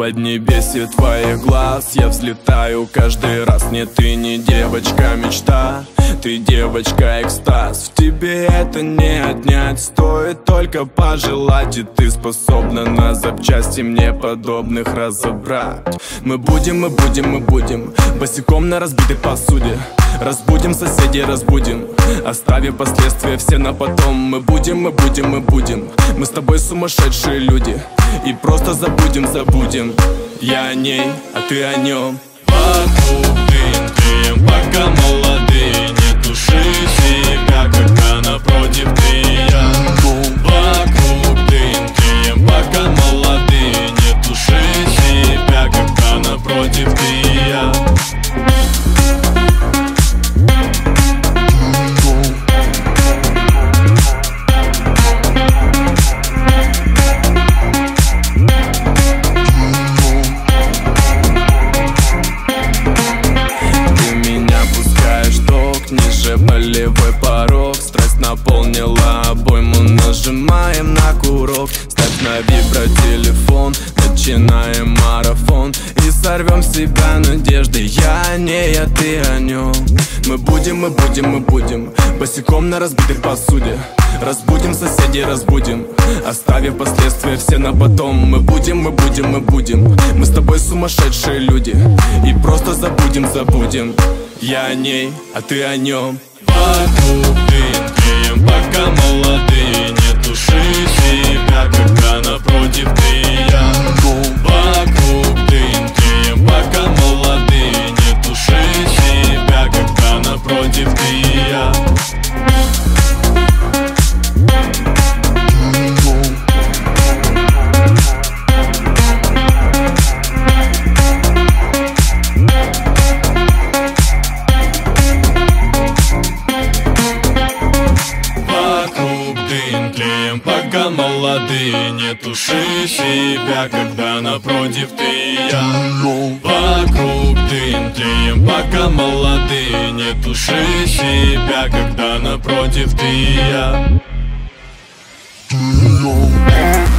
поднебесье твоих глаз я взлетаю каждый раз. Нет, ты не девочка мечта, ты девочка экстаз. В тебе это не отнять, стоит только пожелать. И ты способна на запчасти мне подобных разобрать. Мы будем босиком на разбитой посуде. Разбудим соседей, разбудим, оставив последствия все на потом. Мы будем, мы с тобой сумасшедшие люди. И просто забудем. Я о ней, а ты о нем. Вокруг дым, пока молоды, не туши себя, как она против тебя. Вокруг дым, пока молоды, не туши себя, как она против тебя. Болевой порог, страсть наполнила обойму. Нажимаем на курок, ставь на вибротелефон, начинаем марафон и сорвем с себя надежды. Я о ней, а ты о нем. Мы будем босиком на разбитой посуде. Разбудим соседей, разбудим, оставив последствия все на потом. Мы будем, мы с тобой сумасшедшие люди. И просто забудем. Я о ней, а ты о нем. Вокруг дым, пока молоды, не туши себя, как она против тебя. Вокруг дым, пока молоды, не туши себя, как она против тебя. Пока молоды, не туши себя, когда напротив ты я. Вокруг дым, пока молоды, не туши себя, когда напротив ты я.